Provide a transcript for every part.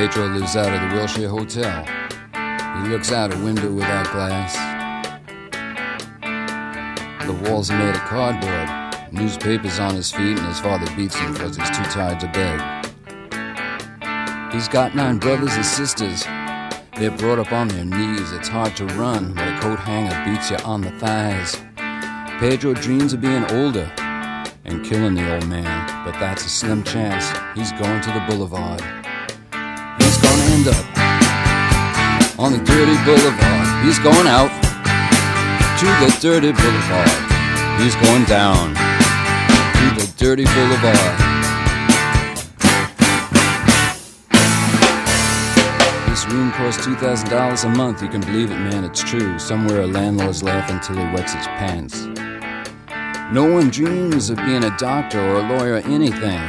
Pedro lives out of the Wilshire Hotel. He looks out a window without glass. The walls are made of cardboard. Newspapers on his feet, and his father beats him because he's too tired to beg. He's got 9 brothers and sisters. They're brought up on their knees. It's hard to run when a coat hanger beats you on the thighs. Pedro dreams of being older and killing the old man, but that's a slim chance. He's going to the boulevard. He's gonna end up on the dirty boulevard. He's going out to the dirty boulevard. He's going down to the dirty boulevard. This room costs $2,000 a month. You can believe it, man, it's true. Somewhere a landlord's laughing till he wets his pants. No one dreams of being a doctor or a lawyer or anything.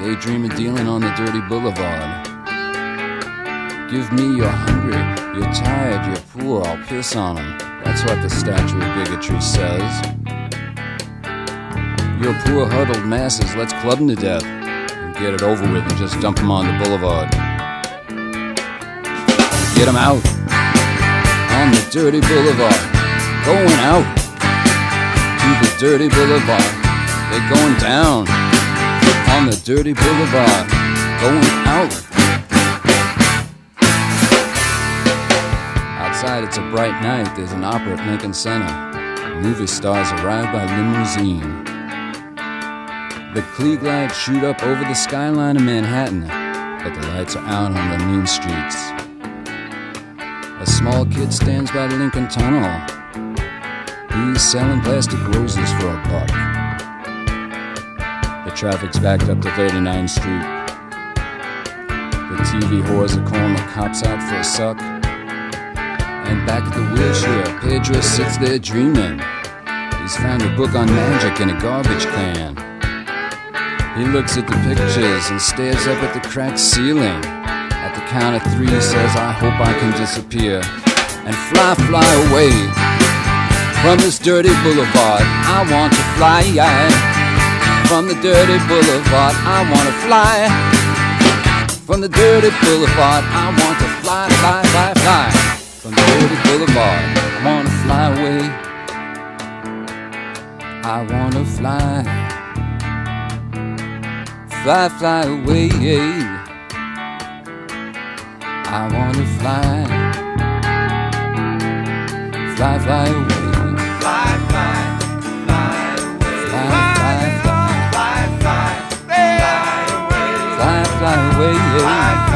They dream of dealing on the dirty boulevard. Give me your hungry, you're tired, you're poor, I'll piss on them. That's what the statue of bigotry says. Your poor huddled masses, let's club them to death and get it over with and just dump them on the boulevard. Get them out on the dirty boulevard. Going out to the dirty boulevard. They're going down on the dirty boulevard. Going out. Outside it's a bright night. There's an opera at Lincoln Center. Movie stars arrive by limousine. The Klieg lights shoot up over the skyline of Manhattan, but the lights are out on the mean streets. A small kid stands by the Lincoln Tunnel. He's selling plastic roses for a buck. The traffic's backed up to 39th Street. The TV whores are calling the cops out for a suck. And back at the wheelchair, Pedro sits there dreaming. He's found a book on magic in a garbage can. He looks at the pictures and stares up at the cracked ceiling. At the count of 3 he says, I hope I can disappear and fly, fly away from this dirty boulevard. I want to fly from the dirty boulevard. I want to fly from the dirty boulevard. I want to fly, fly, fly, fly from the dirty boulevard. I want to fly away. I want to fly, fly, fly away. I want to fly, fly, fly away, fly, fly, fly away, fly, fly, fly, fly, fly, fly away, fly, fly away.